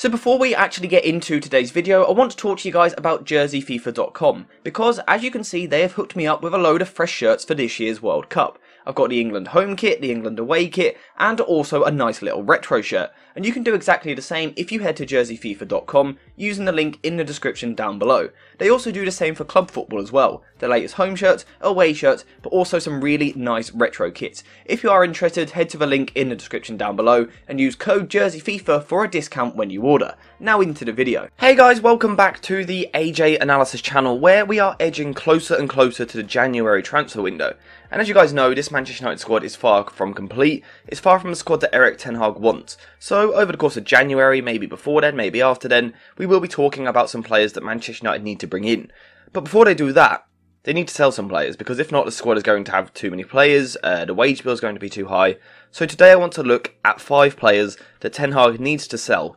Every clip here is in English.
So before we actually get into today's video, I want to talk to you guys about jerseyfifa.com, because as you can see, they have hooked me up with a load of fresh shirts for this year's World Cup. I've got the England home kit, the England away kit, and also a nice little retro shirt. And you can do exactly the same if you head to jerseyfifa.com using the link in the description down below. They also do the same for club football as well. The latest home shirts, away shirts, but also some really nice retro kits. If you are interested, head to the link in the description down below and use code JERSEYFIFA for a discount when you order. Now into the video. Hey guys, welcome back to the AJ Analysis channel, where we are edging closer and closer to the January transfer window. And as you guys know, this Manchester United squad is far from complete. It's far from the squad that Erik Ten Hag wants. So over the course of January, maybe before then, maybe after then, we will be talking about some players that Manchester United need to bring in. But before they do that, they need to sell some players, because if not, the squad is going to have too many players, the wage bill is going to be too high. So today I want to look at 5 players that Ten Hag needs to sell,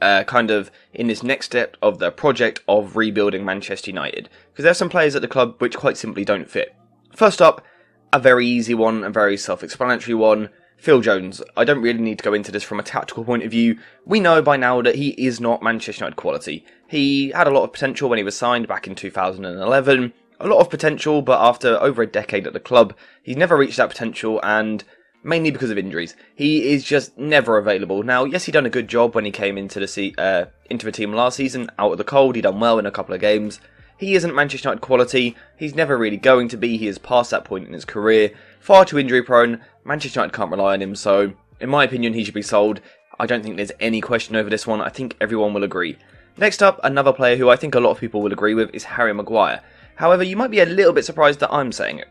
kind of in this next step of the project of rebuilding Manchester United. Because there are some players at the club which quite simply don't fit. First up, a very easy one, a very self-explanatory one, Phil Jones. I don't really need to go into this from a tactical point of view. We know by now that he is not Manchester United quality. He had a lot of potential when he was signed back in 2011. A lot of potential, but after over a decade at the club, he's never reached that potential, and mainly because of injuries. He is just never available. Now, yes, he done a good job when he came into the team last season, out of the cold. He done well in a couple of games. He isn't Manchester United quality. He's never really going to be. He is past that point in his career. Far too injury prone. Manchester United can't rely on him, so in my opinion, he should be sold. I don't think there's any question over this one. I think everyone will agree. Next up, another player who I think a lot of people will agree with is Harry Maguire. However, you might be a little bit surprised that I'm saying it,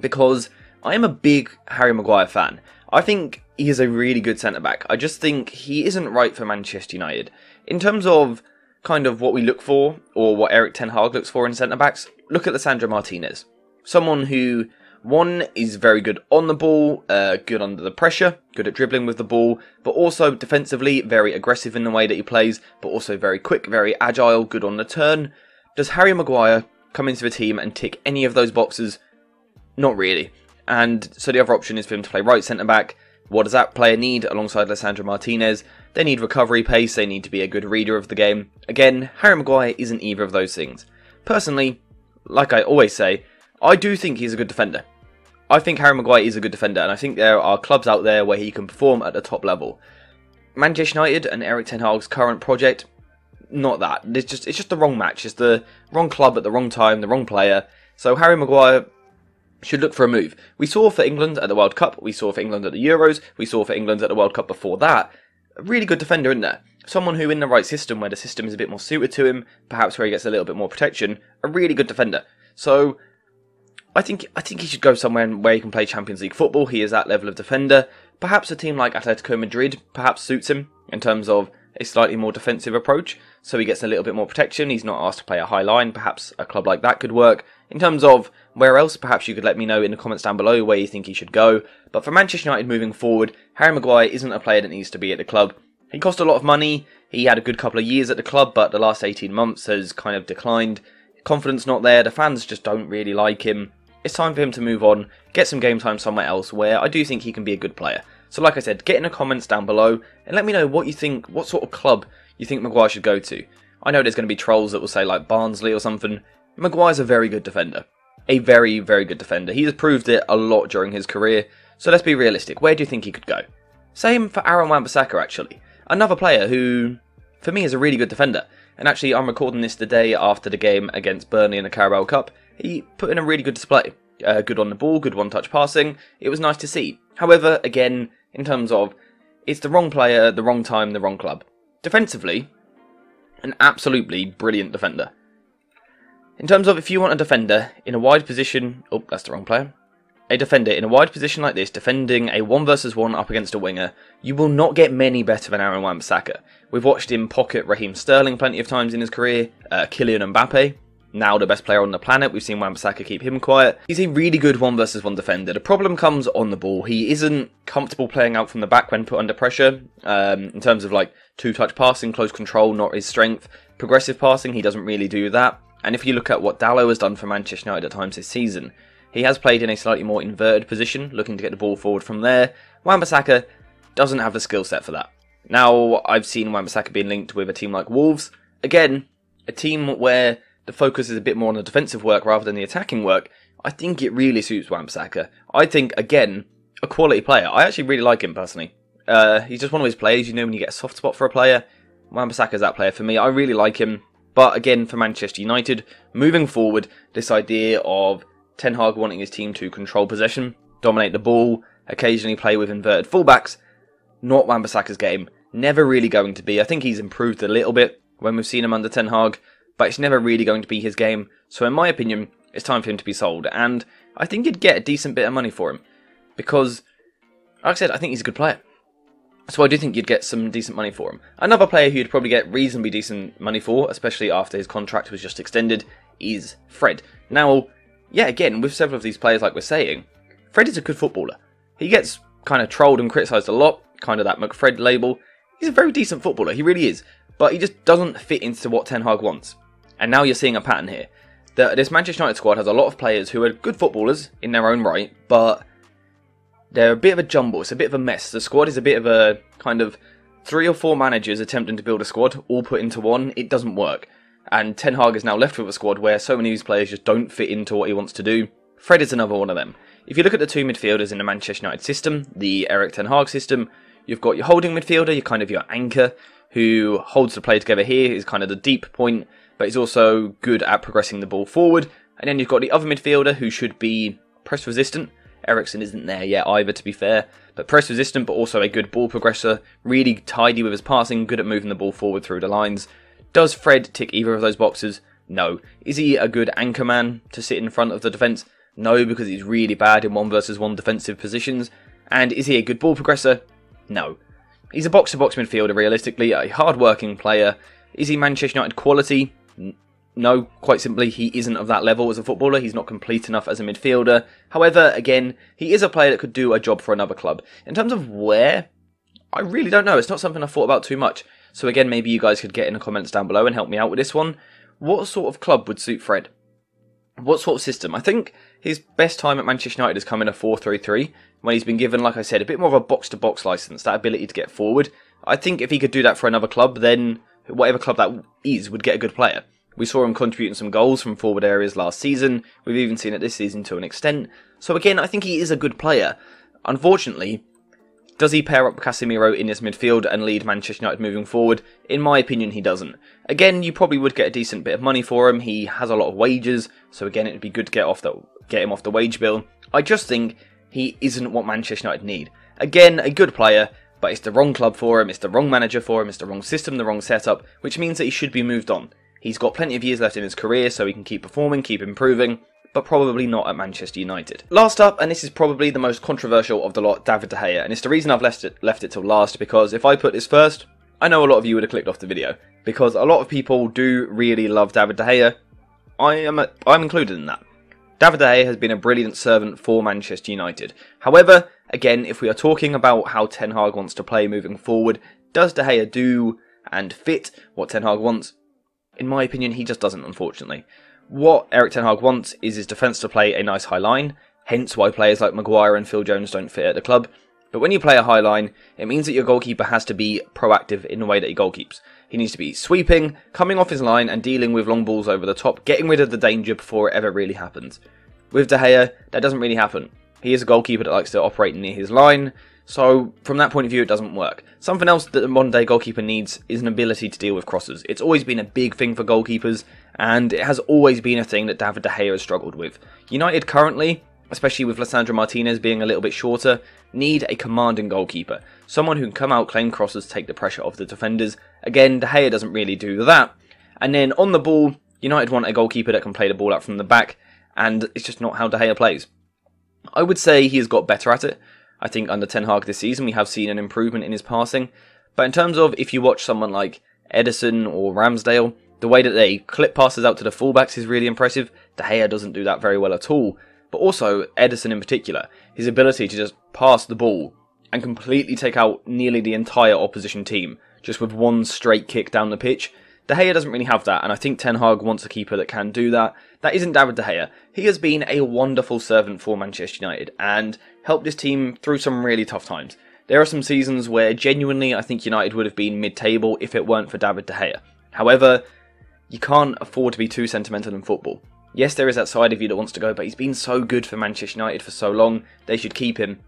because I am a big Harry Maguire fan. I think he is a really good centre-back. I just think he isn't right for Manchester United. In terms of kind of what we look for, or what Erik Ten Hag looks for in centre-backs, look at Lisandro Martinez. Someone who, one, is very good on the ball, good under the pressure, good at dribbling with the ball, but also defensively, very aggressive in the way that he plays, but also very quick, very agile, good on the turn. Does Harry Maguire come into the team and tick any of those boxes? Not really. And so the other option is for him to play right centre-back. What does that player need alongside Lisandro Martinez? They need recovery pace, they need to be a good reader of the game. Again, Harry Maguire isn't either of those things. Personally, like I always say, I do think he's a good defender. I think Harry Maguire is a good defender, and I think there are clubs out there where he can perform at the top level. Manchester United and Erik Ten Hag's current project, not that. It's just the wrong match. It's the wrong club at the wrong time, the wrong player. So Harry Maguire should look for a move. We saw for England at the World Cup, we saw for England at the Euros, we saw for England at the World Cup before that. A really good defender, isn't there? Someone who, in the right system, where the system is a bit more suited to him, perhaps where he gets a little bit more protection, a really good defender. So I think he should go somewhere where he can play Champions League football. He is that level of defender. Perhaps a team like Atletico Madrid perhaps suits him in terms of a slightly more defensive approach, so he gets a little bit more protection, he's not asked to play a high line. Perhaps a club like that could work. In terms of where else, perhaps you could let me know in the comments down below where you think he should go. But for Manchester United moving forward, Harry Maguire isn't a player that needs to be at the club. He cost a lot of money, he had a good couple of years at the club, but the last 18 months has kind of declined. Confidence not there, the fans just don't really like him. It's time for him to move on, get some game time somewhere else, where I do think he can be a good player. So like I said, get in the comments down below and let me know what you think, what sort of club you think Maguire should go to. I know there's going to be trolls that will say like Barnsley or something. Maguire's a very good defender. A very, very good defender. He has proved it a lot during his career. So let's be realistic. Where do you think he could go? Same for Aaron Wan-Bissaka, actually. Another player who, for me, is a really good defender. And actually, I'm recording this the day after the game against Burnley in the Carabao Cup. He put in a really good display. Good on the ball, good one-touch passing. It was nice to see. However, again, in terms of, it's the wrong player, the wrong time, the wrong club. Defensively, an absolutely brilliant defender. In terms of if you want a defender in a wide position, oh, that's the wrong player. A defender in a wide position like this, defending a 1-versus-1 up against a winger, you will not get many better than Aaron Wan-Bissaka. We've watched him pocket Raheem Sterling plenty of times in his career, Kylian Mbappe, now the best player on the planet. We've seen Wan-Bissaka keep him quiet. He's a really good 1-versus-1 defender. The problem comes on the ball. He isn't comfortable playing out from the back when put under pressure. In terms of like two-touch passing, close control, not his strength. Progressive passing, he doesn't really do that. And if you look at what Dallow has done for Manchester United at times this season, he has played in a slightly more inverted position, looking to get the ball forward from there. Wan-Bissaka doesn't have the skill set for that. Now, I've seen Wan-Bissaka being linked with a team like Wolves. Again, a team where the focus is a bit more on the defensive work rather than the attacking work. I think it really suits Wan-Bissaka. I think, again, a quality player. I actually really like him personally. He's just one of those players, you know, when you get a soft spot for a player. Wan-Bissaka's that player for me. I really like him. But again, for Manchester United, moving forward, this idea of Ten Hag wanting his team to control possession, dominate the ball, occasionally play with inverted fullbacks, not Wan-Bissaka's game. Never really going to be. I think he's improved a little bit when we've seen him under Ten Hag, but it's never really going to be his game. So in my opinion, it's time for him to be sold. And I think you'd get a decent bit of money for him because, like I said, I think he's a good player. So I do think you'd get some decent money for him. Another player who you'd probably get reasonably decent money for, especially after his contract was just extended, is Fred. Now, yeah, again, with several of these players, like we're saying, Fred is a good footballer. He gets kind of trolled and criticised a lot, kind of that McFred label. He's a very decent footballer, he really is, but he just doesn't fit into what Ten Hag wants. And now you're seeing a pattern here. This Manchester United squad has a lot of players who are good footballers in their own right, but they're a bit of a jumble, it's a bit of a mess. The squad is a bit of a kind of 3 or 4 managers attempting to build a squad, all put into one. It doesn't work. And Ten Hag is now left with a squad where so many of these players just don't fit into what he wants to do. Fred is another one of them. If you look at the 2 midfielders in the Manchester United system, the Erik Ten Hag system, you've got your holding midfielder, you're kind of your anchor, who holds the play together here, is kind of the deep point, but he's also good at progressing the ball forward. And then you've got the other midfielder who should be press resistant. Eriksen isn't there yet either, to be fair, but press resistant, but also a good ball progressor, really tidy with his passing, good at moving the ball forward through the lines. Does Fred tick either of those boxes? No. Is he a good anchor man to sit in front of the defence? No, because he's really bad in 1v1 defensive positions. And is he a good ball progressor? No. He's a box-to-box midfielder, realistically, a hard-working player. Is he Manchester United quality? No, quite simply, he isn't of that level as a footballer. He's not complete enough as a midfielder. However, again, he is a player that could do a job for another club. In terms of where, I really don't know. It's not something I've thought about too much. So again, maybe you guys could get in the comments down below and help me out with this one. What sort of club would suit Fred? What sort of system? I think his best time at Manchester United has come in a 4-3-3, when he's been given, like I said, a bit more of a box-to-box licence, that ability to get forward. I think if he could do that for another club, then whatever club that is would get a good player. We saw him contributing some goals from forward areas last season. We've even seen it this season to an extent. So again, I think he is a good player. Unfortunately, does he pair up Casemiro in his midfield and lead Manchester United moving forward? In my opinion, he doesn't. Again, you probably would get a decent bit of money for him. He has a lot of wages. So again, it'd be good to get him off the wage bill. I just think he isn't what Manchester United need. Again, a good player, but it's the wrong club for him. It's the wrong manager for him. It's the wrong system, the wrong setup, which means that he should be moved on. He's got plenty of years left in his career, so he can keep performing, keep improving, but probably not at Manchester United. Last up, and this is probably the most controversial of the lot, David De Gea, and it's the reason I've left it till last, because if I put this first, I know a lot of you would have clicked off the video, because a lot of people do really love David De Gea. I'm included in that. David De Gea has been a brilliant servant for Manchester United. However, again, if we are talking about how Ten Hag wants to play moving forward, does De Gea do and fit what Ten Hag wants? In my opinion, he just doesn't, unfortunately. What Erik Ten Hag wants is his defence to play a nice high line, hence why players like Maguire and Phil Jones don't fit at the club. But when you play a high line, it means that your goalkeeper has to be proactive in the way that he goalkeeps. He needs to be sweeping, coming off his line and dealing with long balls over the top, getting rid of the danger before it ever really happens. With De Gea, that doesn't really happen. He is a goalkeeper that likes to operate near his line, so from that point of view, it doesn't work. Something else that the modern day goalkeeper needs is an ability to deal with crosses. It's always been a big thing for goalkeepers, and it has always been a thing that David De Gea has struggled with. United currently, especially with Lisandro Martinez being a little bit shorter, need a commanding goalkeeper. Someone who can come out, claim crosses, take the pressure off the defenders. Again, De Gea doesn't really do that. And then on the ball, United want a goalkeeper that can play the ball out from the back, and it's just not how De Gea plays. I would say he has got better at it. I think under Ten Hag this season we have seen an improvement in his passing, but in terms of if you watch someone like Ederson or Ramsdale, the way that they clip passes out to the fullbacks is really impressive. De Gea doesn't do that very well at all, but also Ederson in particular, his ability to just pass the ball and completely take out nearly the entire opposition team just with one straight kick down the pitch. De Gea doesn't really have that, and I think Ten Hag wants a keeper that can do that. That isn't David De Gea. He has been a wonderful servant for Manchester United and helped this team through some really tough times. There are some seasons where genuinely I think United would have been mid-table if it weren't for David De Gea. However, you can't afford to be too sentimental in football. Yes, there is that side of you that wants to go, but he's been so good for Manchester United for so long, they should keep him.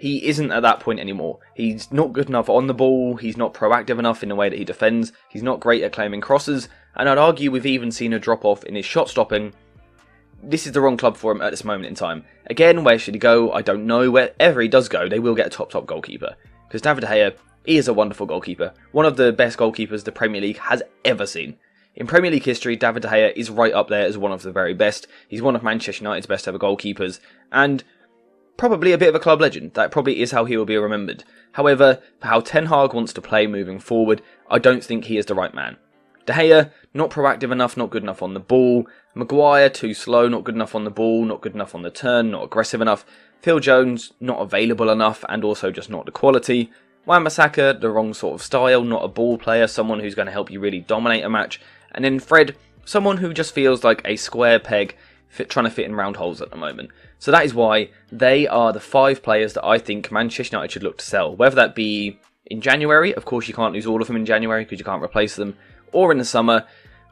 He isn't at that point anymore. He's not good enough on the ball, he's not proactive enough in the way that he defends, he's not great at claiming crosses, and I'd argue we've even seen a drop-off in his shot-stopping. This is the wrong club for him at this moment in time. Again, where should he go? I don't know. Wherever he does go, they will get a top goalkeeper. Because David De Gea, he is a wonderful goalkeeper. One of the best goalkeepers the Premier League has ever seen. In Premier League history, David De Gea is right up there as one of the very best. He's one of Manchester United's best ever goalkeepers. And probably a bit of a club legend. That probably is how he will be remembered. However, for how Ten Hag wants to play moving forward, I don't think he is the right man. De Gea, not proactive enough, not good enough on the ball. Maguire, too slow, not good enough on the ball, not good enough on the turn, not aggressive enough. Phil Jones, not available enough and also just not the quality. Wan-Bissaka, the wrong sort of style, not a ball player, someone who's going to help you really dominate a match. And then Fred, someone who just feels like a square peg trying to fit in round holes at the moment. So that is why they are the five players that I think Manchester United should look to sell. Whether that be in January, of course you can't lose all of them in January because you can't replace them, or in the summer.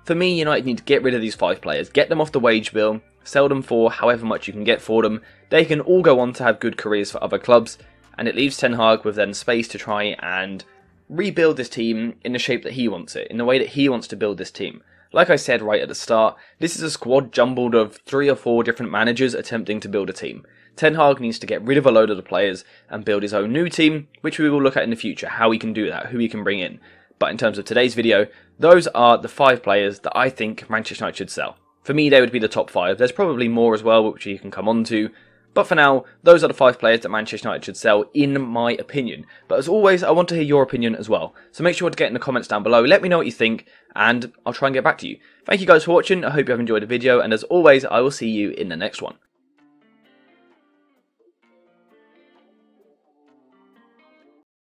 For me, United need to get rid of these five players, get them off the wage bill, sell them for however much you can get for them. They can all go on to have good careers for other clubs, and it leaves Ten Hag with then space to try and rebuild this team in the shape that he wants it, in the way that he wants to build this team. Like I said right at the start, this is a squad jumbled of 3 or 4 different managers attempting to build a team. Ten Hag needs to get rid of a load of the players and build his own new team, which we will look at in the future, how he can do that, who he can bring in. But in terms of today's video, those are the 5 players that I think Manchester United should sell. For me, they would be the top 5. There's probably more as well, which you can come on to. But for now, those are the 5 players that Manchester United should sell, in my opinion. But as always, I want to hear your opinion as well. So make sure to get in the comments down below, let me know what you think, and I'll try and get back to you. Thank you guys for watching, I hope you have enjoyed the video, and as always, I will see you in the next one.